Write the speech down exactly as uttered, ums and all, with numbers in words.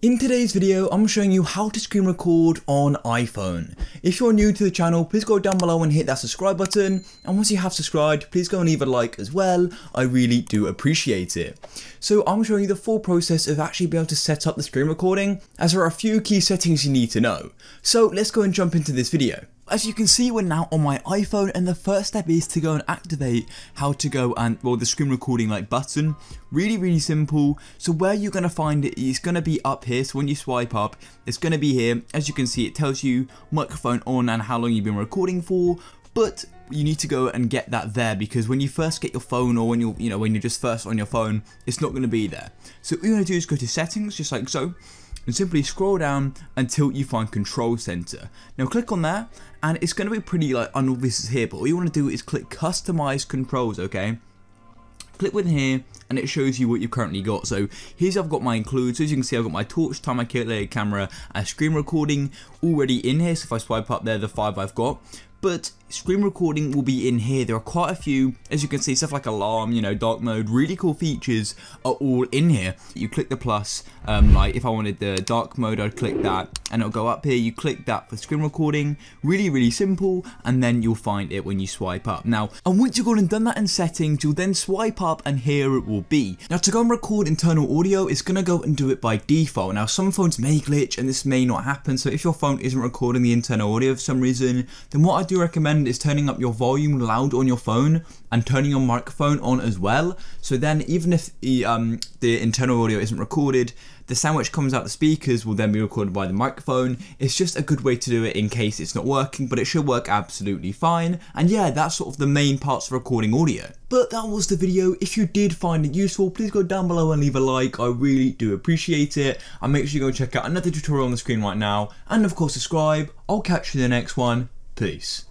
In today's video, I'm showing you how to screen record on iPhone. If you're new to the channel, please go down below and hit that subscribe button. And once you have subscribed, please go and leave a like as well. I really do appreciate it. So I'm showing you the full process of actually being able to set up the screen recording, as there are a few key settings you need to know. So let's go and jump into this video. As you can see, we're now on my iPhone, and the first step is to go and activate how to go and, well, the screen recording like button. Really, really simple. So where you're going to find it is going to be up here. So when you swipe up, it's going to be here. As you can see, it tells you microphone on and how long you've been recording for, but you need to go and get that there, because when you first get your phone, or when you're, you know, when you're just first on your phone, it's not going to be there. So what you're going to do is go to settings, just like so, and simply scroll down until you find Control Center. Now click on that, and it's going to be pretty like unobvious here, but all you want to do is click Customize Controls, okay? Click within here, and it shows you what you've currently got. So here's I've got my includes. So as you can see, I've got my torch, time, my calculated camera, and screen recording already in here. So if I swipe up there, the five I've got. But screen recording will be in here. There are quite a few, as you can see, stuff like alarm, you know, dark mode, really cool features are all in here. You click the plus, um, like if I wanted the dark mode, I'd click that and it'll go up here. You click that for screen recording, really, really simple. And then you'll find it when you swipe up. Now, and once you've gone and done that in settings, you'll then swipe up, and here it will be. Now to go and record internal audio, it's gonna go and do it by default. Now some phones may glitch and this may not happen. So if your phone isn't recording the internal audio for some reason, then what I do recommend is turning up your volume loud on your phone and turning your microphone on as well. So then even if the, um, the internal audio isn't recorded, the sound which comes out the speakers will then be recorded by the microphone. It's just a good way to do it in case it's not working, but it should work absolutely fine. And yeah, that's sort of the main parts of recording audio. But that was the video. If you did find it useful, please go down below and leave a like. I really do appreciate it. And make sure you go check out another tutorial on the screen right now. And of course, subscribe. I'll catch you in the next one. Peace.